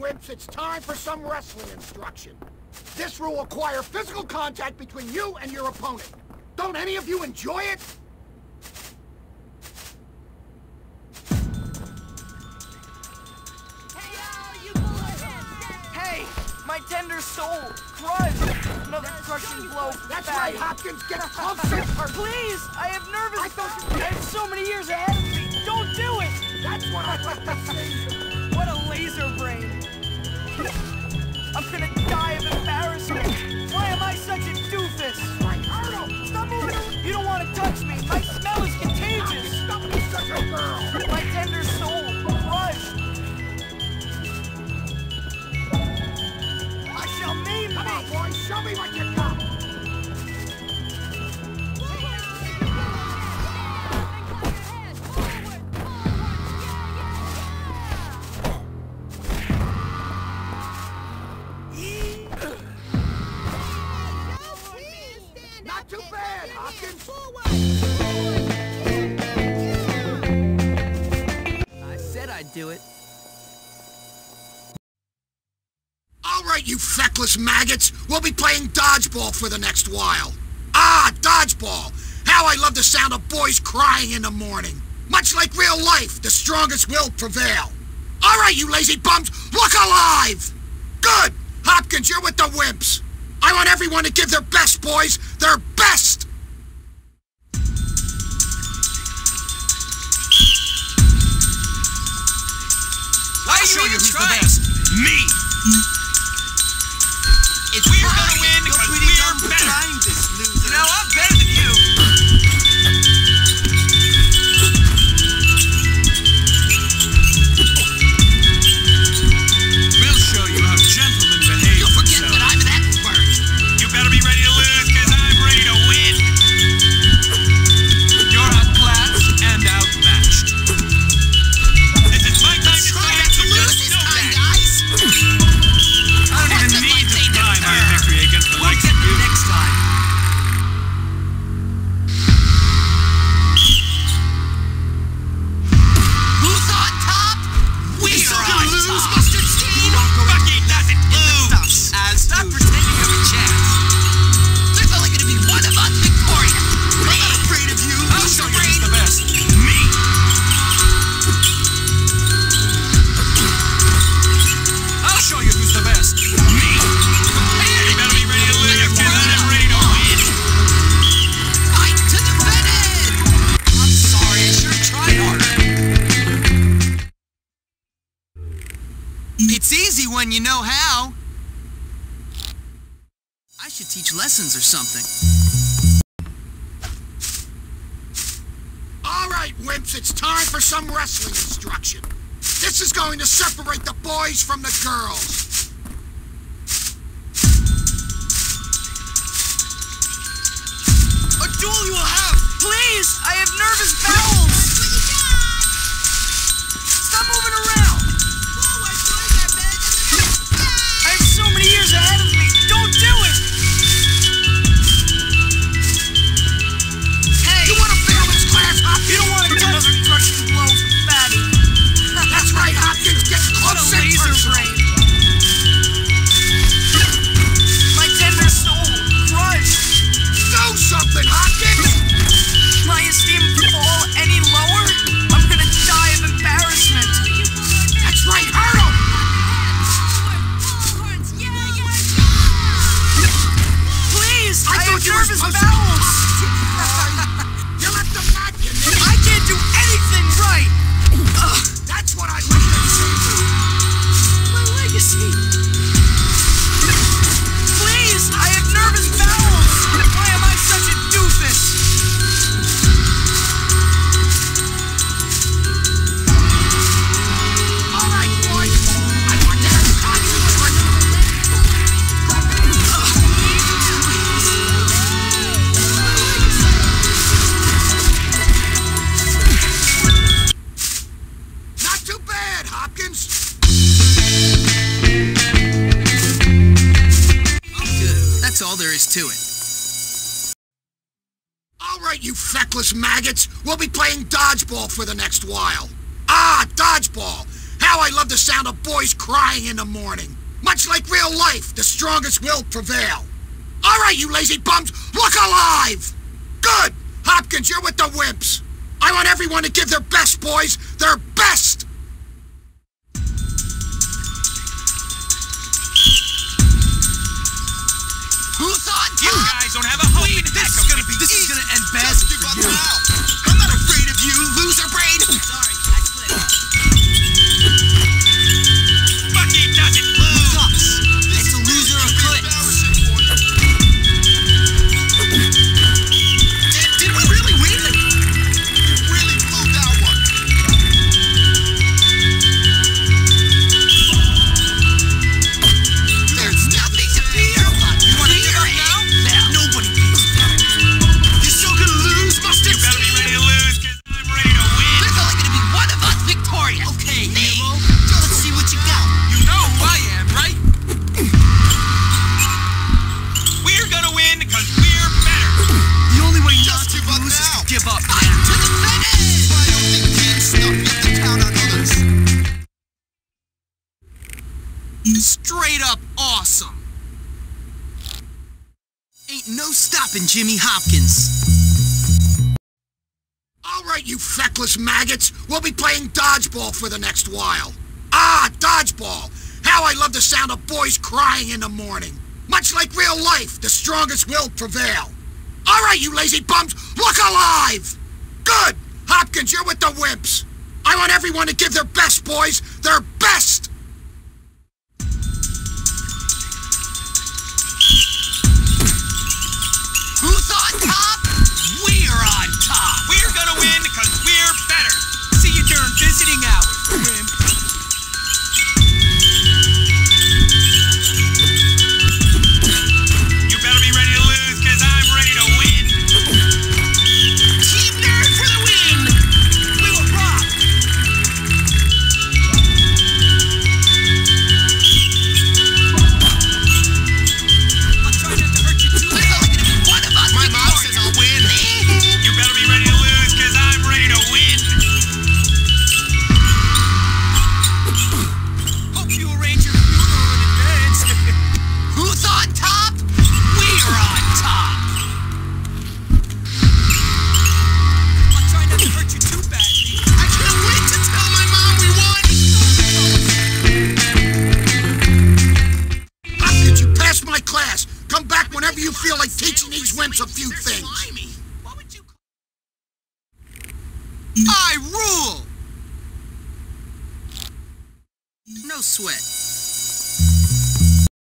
wimps, it's time for some wrestling instruction. This will require physical contact between you and your opponent. Don't any of you enjoy it? My tender soul, crushed. Another crushing blow. That's right, Hopkins, get closer. Please, I have nervous. I have so many years ahead of me. Don't do it. That's what I like to say. What a laser brain. I'm gonna die of embarrassment. Why am I such a doofus? Stop moving. You don't want to touch me. My smell is contagious. Stop being such a girl. My tender soul, crushed. Come on, boys, show me what you got! Not too bad, Hopkins! I said I'd do it. You feckless maggots, we'll be playing dodgeball for the next while. Ah, dodgeball! How I love the sound of boys crying in the morning. Much like real life, the strongest will prevail. All right, you lazy bums, look alive! Good! Hopkins, you're with the wimps. I want everyone to give their best, boys, their best! I'll show you who's the best. Me! It's we're gonna win because we're better. You know, I'm better than you. We'll show you how gentlemen behave. You forget that I'm an expert. You better be ready to lose because I'm ready to win. You're outclassed and outmatched. This is my time to try to lose this time, guys. I don't even need to. We'll get them next time. Who's on top? We're on top. Lose, mustard steam. Fucking doesn't lose. Stop pretending you have a chance. There's only going to be one of us victorious. I'm not afraid of you. I'll show you who's the best. Me. I'll show you who's the best. Me. It's easy when you know how. I should teach lessons or something. All right, wimps, it's time for some wrestling instruction. This is going to separate the boys from the girls. A duel you will have! Please! I have nervous bowels! Stop moving around! Years ahead of me. Don't do it! Hey! You wanna fail this class, Hopkins? You don't wanna get another crushing blow from Fatty. That's right, Hopkins. Get close and laser brain. My tender soul, crushed. Do something, Hopkins! My esteem fall any lower? I'm gonna die of embarrassment. That's right, hurdle! I have nervous bowels! You left them back, you need. I can't do anything right! That's what I like to see. My legacy! Please! I have nervous bowels! Why am I such a doofus? Alright, boys! I want to have to it. All right, you feckless maggots, we'll be playing dodgeball for the next while. Ah, dodgeball! How I love the sound of boys crying in the morning. Much like real life, the strongest will prevail. All right, you lazy bums, look alive! Good! Hopkins, you're with the wimps. I want everyone to give their best, boys, their best! Who thought you guys don't have a hope in this? Is gonna be this easy. Is gonna end bad. Just give up now. I'm not afraid of you, loser brain. Sorry, I split. Bucky doesn't lose. Sucks. It's a loser of clicks. Did we really win? You really blew that one. There's nothing to fear. Straight up awesome. Ain't no stopping Jimmy Hopkins. All right, you feckless maggots. We'll be playing dodgeball for the next while. Ah, dodgeball. How I love the sound of boys crying in the morning. Much like real life, the strongest will prevail. All right, you lazy bums, look alive. Good. Hopkins, you're with the wimps. I want everyone to give their best, boys, their best. Who's on top? We're on top! We're gonna win because we're better! See you during visiting hours, Wim. You better be ready to lose because I'm ready to win! Team Nerd for the win! We will rock! I'll try not to hurt you too much. I rule! No sweat.